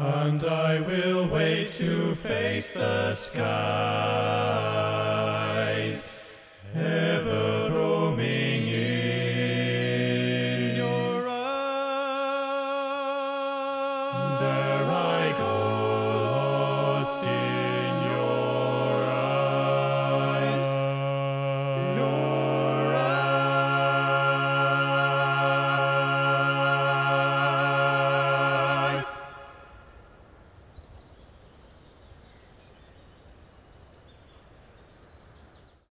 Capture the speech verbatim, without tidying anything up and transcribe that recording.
And I will wait to face the sky.